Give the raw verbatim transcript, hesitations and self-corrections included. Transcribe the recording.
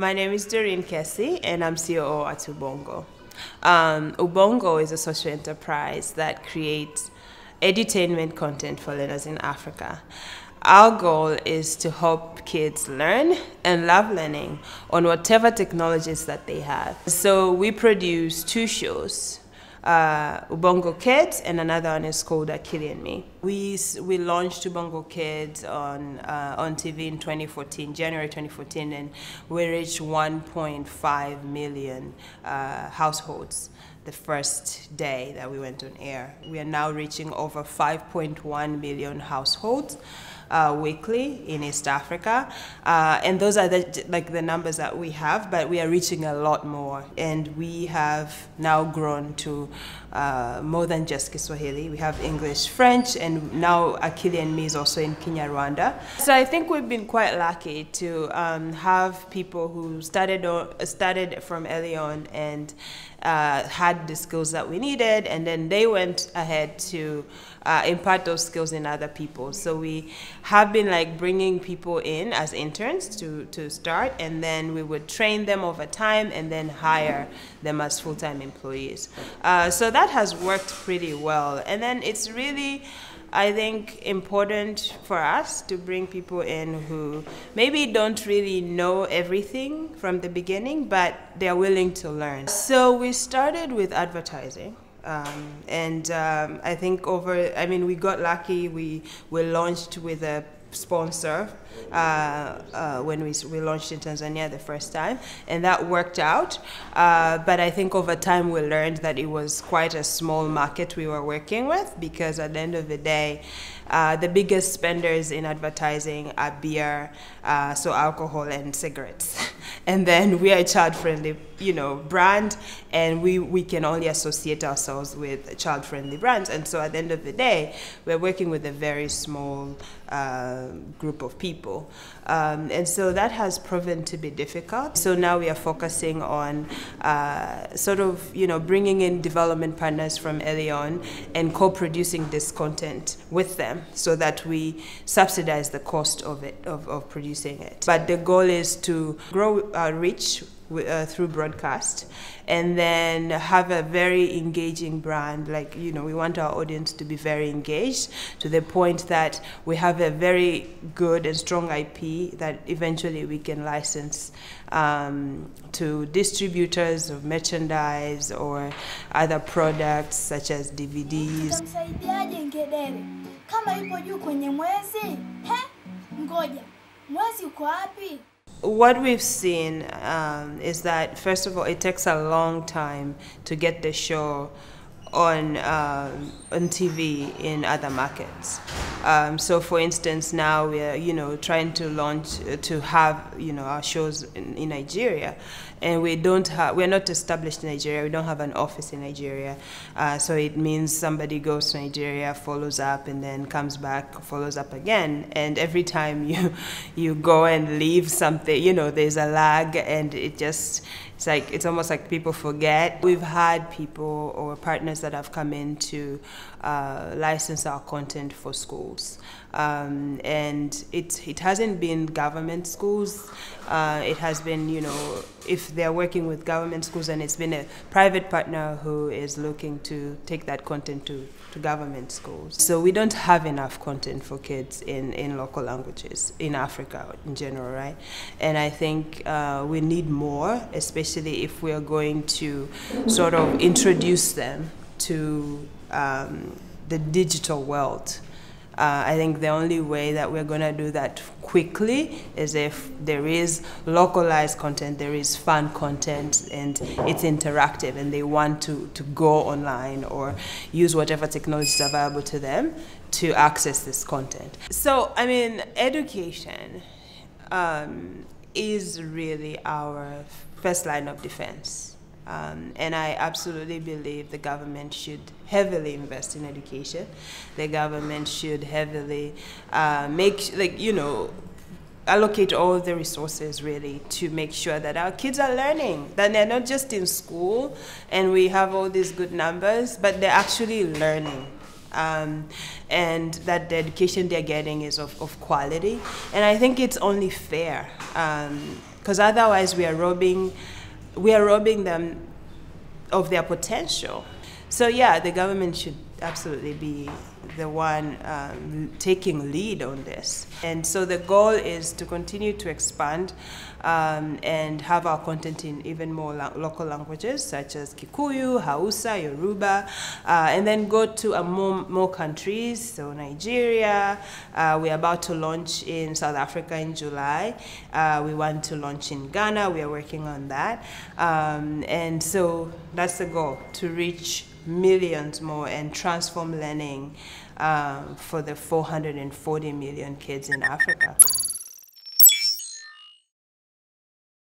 My name is Doreen Kessie and I'm C O O at Ubongo. Um, Ubongo is a social enterprise that creates edutainment content for learners in Africa. Our goal is to help kids learn and love learning on whatever technologies that they have. So we produce two shows, uh, Ubongo Kids and another one is called Akili and Me. We, we launched Ubongo Kids on, uh, on T V in twenty fourteen, January twenty fourteen, and we reached one point five million uh, households the first day that we went on air. We are now reaching over five point one million households uh, weekly in East Africa. Uh, and those are the, like the numbers that we have, but we are reaching a lot more. And we have now grown to uh, more than just Kiswahili. We have English, French, and now Akili and Me is also in Kenya, Rwanda. So I think we've been quite lucky to um, have people who started, started from early on and uh, had the skills that we needed, and then they went ahead to uh, impart those skills in other people. So we have been like bringing people in as interns to, to start, and then we would train them over time and then hire them as full-time employees. Uh, so that has worked pretty well. And then it's really, I think, important for us to bring people in who maybe don't really know everything from the beginning, but they're willing to learn. So we started with advertising. Um, and um, I think over, I mean, we got lucky. We were launched with a sponsor uh, uh, when we, we launched in Tanzania the first time, and that worked out. Uh, but I think over time we learned that it was quite a small market we were working with, because at the end of the day, uh, the biggest spenders in advertising are beer, uh, so alcohol and cigarettes. And then we are a child-friendly, you know, brand, and we, we can only associate ourselves with child-friendly brands. And so at the end of the day, we're working with a very small uh, group of people. Um, and so that has proven to be difficult. So now we are focusing on uh, sort of, you know, bringing in development partners from early on and co-producing this content with them so that we subsidize the cost of it, of, of producing it. But the goal is to grow our reach Uh, through broadcast, and then have a very engaging brand. Like, you know, we want our audience to be very engaged to the point that we have a very good and strong I P that eventually we can license um, to distributors of merchandise or other products such as D V Ds. What we've seen um, is that, first of all, it takes a long time to get the show on, um, on T V in other markets. Um, so, for instance, now we are, you know, trying to launch, uh, to have, you know, our shows in, in Nigeria, and we don't have, we're not established in Nigeria, we don't have an office in Nigeria. Uh, so it means somebody goes to Nigeria, follows up, and then comes back, follows up again. And every time you, you go and leave something, you know, there's a lag, and it just, it's like, it's almost like people forget. We've had people or partners that have come in to uh, license our content for school. Um, and it, it hasn't been government schools, uh, it has been, you know, if they're working with government schools, and it's been a private partner who is looking to take that content to, to government schools. So we don't have enough content for kids in, in local languages, in Africa in general, right? And I think uh, we need more, especially if we are going to sort of introduce them to um, the digital world. Uh, I think the only way that we're going to do that quickly is if there is localized content, there is fun content, and it's interactive, and they want to, to go online or use whatever technologies are available to them to access this content. So, I mean, education um, is really our first line of defense. Um, and I absolutely believe the government should heavily invest in education. The government should heavily uh, make, like, you know, allocate all the resources really to make sure that our kids are learning, that they're not just in school and we have all these good numbers, but they're actually learning. Um, and that the education they're getting is of, of quality. And I think it's only fair. Um, because otherwise we are robbing, we are robbing them of their potential. So yeah, the government should absolutely be the one um, taking lead on this. And so the goal is to continue to expand um, and have our content in even more lo local languages such as Kikuyu, Hausa, Yoruba, uh, and then go to a more, more countries, so Nigeria. Uh, we're about to launch in South Africa in July. Uh, we want to launch in Ghana. We are working on that. Um, and so that's the goal, to reach millions more and transform learning uh, for the four hundred forty million kids in Africa.